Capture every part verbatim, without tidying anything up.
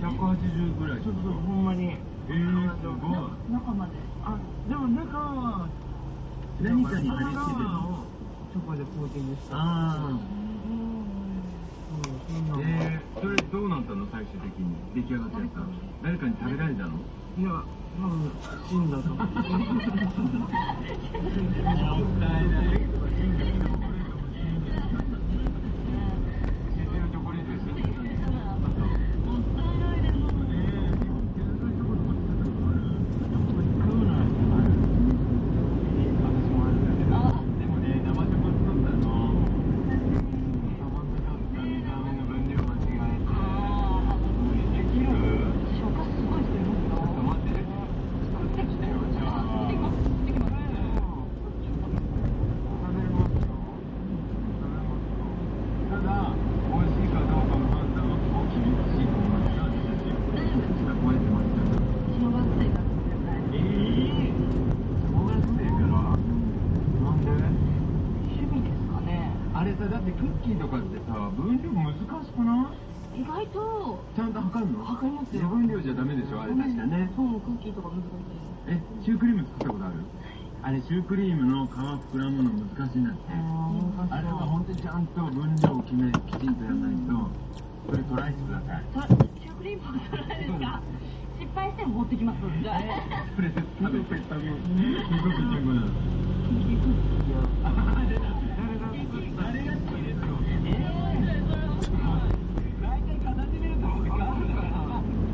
ひゃくはちじゅうぐらい。ちょっとほんまに。えー、すごい。中まで。あ、でも中は何かに貼り付けてるのをチョコでコーティングした。ああ。ええ、それどうなったの最終的に出来上がったやつ。誰かに食べられたの？いや、多分死んだと思う。もったいない。あれシュークリームの皮膨らむの難しいなって。あれは本当にちゃんと分量を決めきちんとやらないと。それトライしてください。シュークリームはトライですか？失敗しても持ってきます。じゃあそれ食べて食べてすごく順番なの。あれが好きですよ。大体片手でやると思うから。で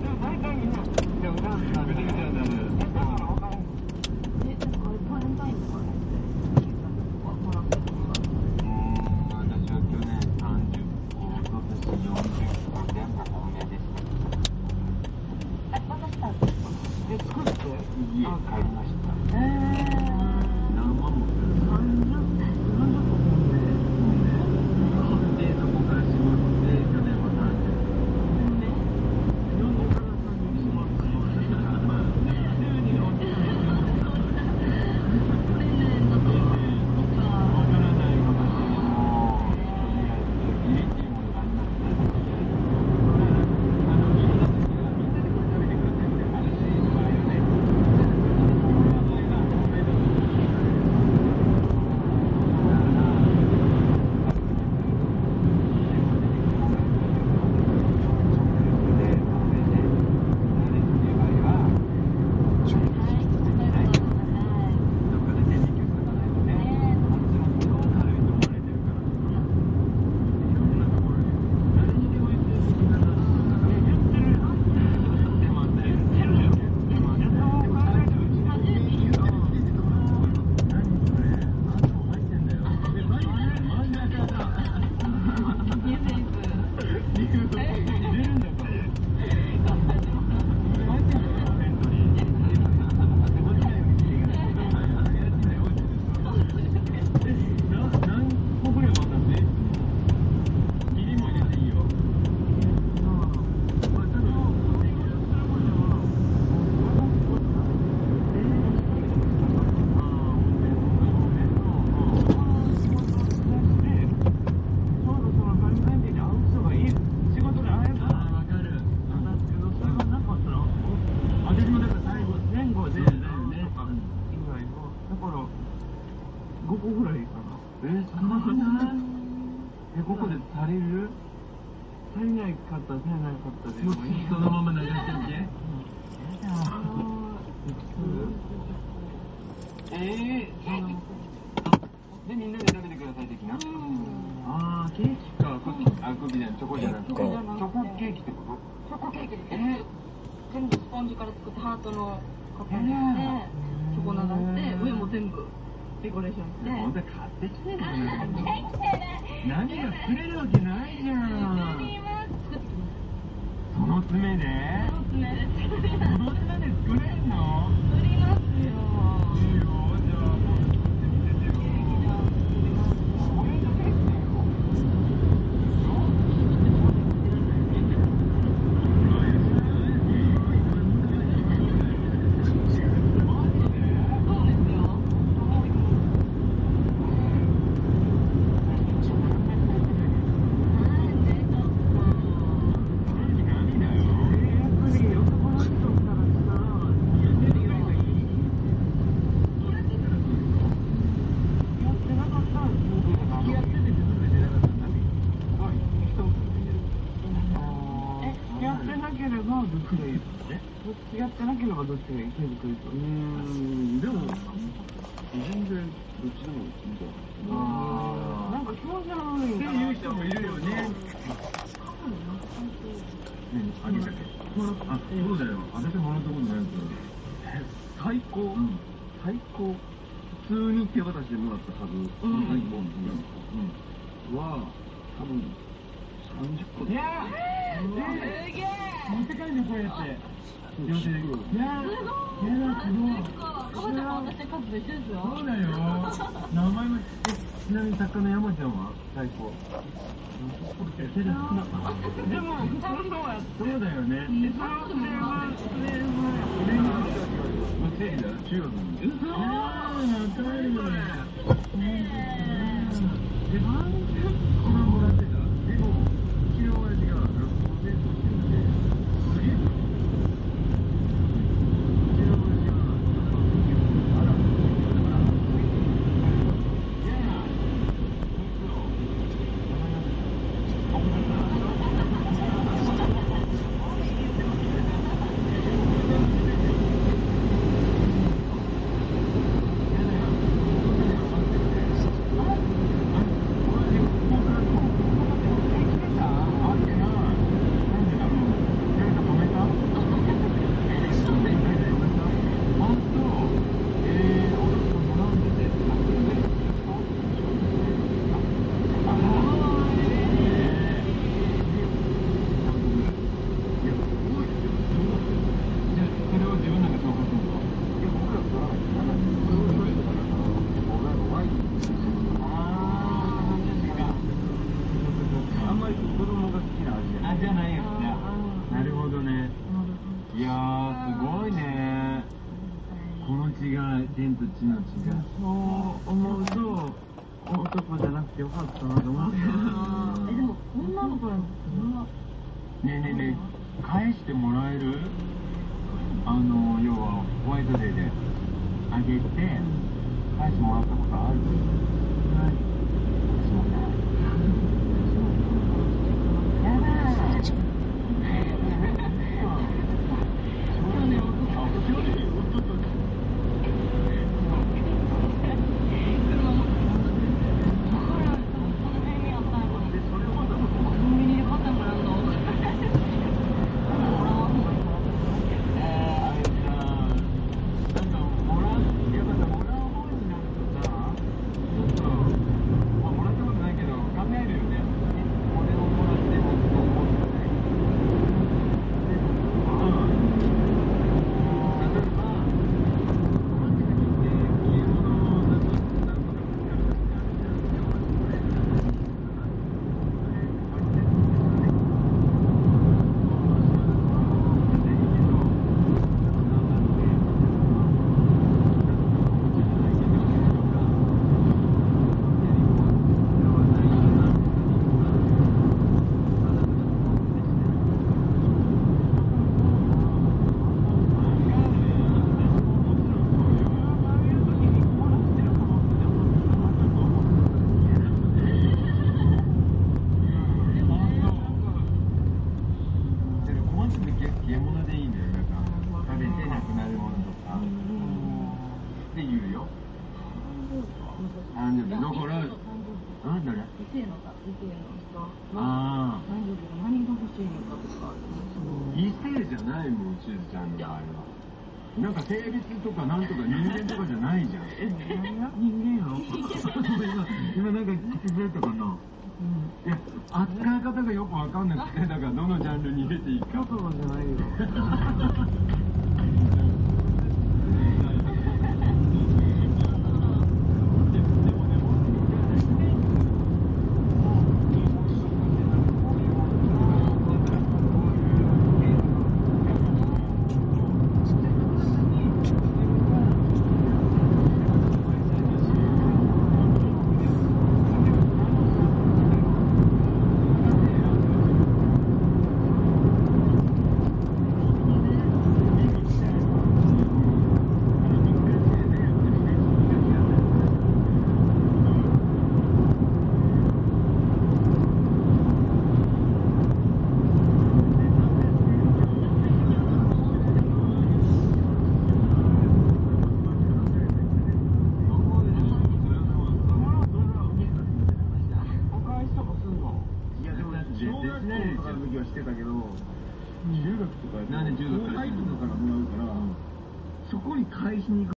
も大体みんなじゃあお母さん食べてみたいなる。はどっちがいいですかね。違ってなければどっちがいい、手作りと。うん、でも、全然どっちでもいいんじゃない。なんか気持ち悪いっていう人もいるよね。あげたけ。あ、そうだよ。あげてもらったことないけど。最高。最高。普通に手渡しでもらったはず。最高。うん。は、多分さんじゅっこで。すげえ。持って帰るね、こうやって。両手で。いや、すごい。いや、すごい。かぼちゃも私カップで一緒ですよ。そうだよ。名前も。ちなみに作家の山ちゃんは最高。手が少なかった。でも、その人はそうだよね。その人は、それは、それは。無制限だな、中学の。うそー。わかるよね。ねえ。で、何十個もらってた。でも、うちの親父が学校で卒業して。なんか性別とかなんとか人間とかじゃないじゃん。え、人間よ。今、今なんか聞きづらいとかな。いや、扱い方がよくわかんなくて、だからどのジャンルに入れていいか。そうじゃないよ。う時はしてたけど、中学とか、後輩とかからもらうから、そこに返しに行く。